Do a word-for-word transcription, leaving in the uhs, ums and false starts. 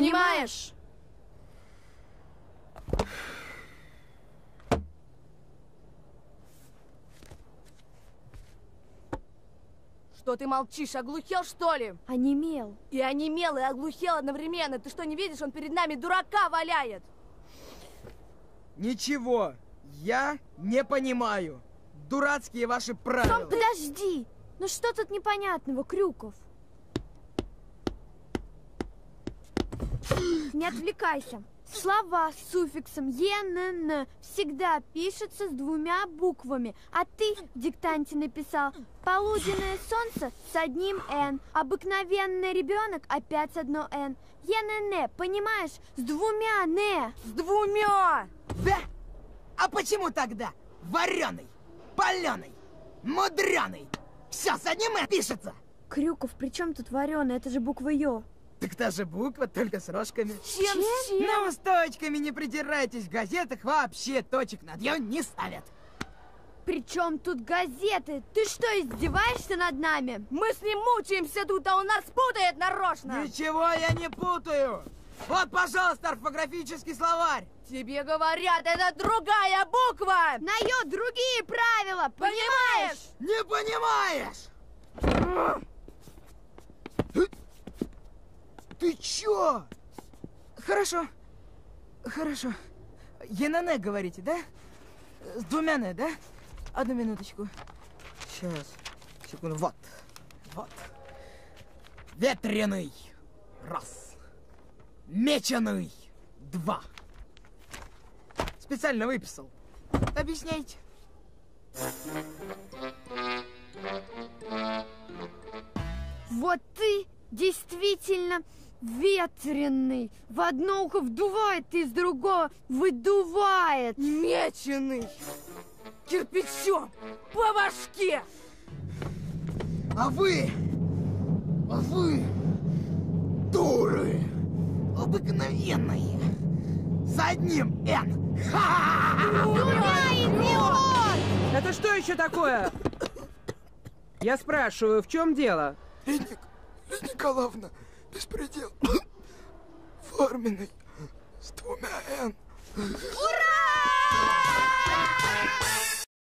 понимаешь? Что ты молчишь? Оглухел, что ли? Онемел. И онемел, и оглухел одновременно. Ты что, не видишь? Он перед нами дурака валяет. Ничего. Я не понимаю. Дурацкие ваши правила. Том, подожди. Ну что тут непонятного, Крюков? Не отвлекайся. Слова с суффиксом е-н-н всегда пишутся с двумя буквами, а ты в диктанте написал полуденное солнце с одним н, обыкновенный ребенок опять одно н. Е-н-н, понимаешь, с двумя н. С двумя. Да? А почему тогда вареный, паленый, мудреный? Все с одним н пишется. Крюков, при чем тут вареный? Это же буква ё. Так та же буква, только с рожками. Чем? Чем? Ну, с точками не придирайтесь. В газетах вообще точек над ё не ставят. Причем тут газеты? Ты что, издеваешься над нами? Мы с ним мучаемся тут, а он нас путает нарочно. Ничего я не путаю. Вот, пожалуйста, орфографический словарь. Тебе говорят, это другая буква. На ё другие правила, понимаешь? Не понимаешь. Ты чё? Хорошо. Хорошо. Е-н-н говорите, да? С двумя н, да? Одну минуточку. Сейчас. Секунду. Вот. Вот. Ветреный. Раз. Меченый. Два. Специально выписал. Объясняйте. Вот ты действительно... Ветреный. В одно ухо вдувает, из другого выдувает. Меченый. Кирпичом по башке. А вы, а вы, дуры, обыкновенные, с одним н. Дура! Это что еще такое? Я спрашиваю, в чем дело? Эдик, Николаевна. Беспредел. Форменный. С двумя н.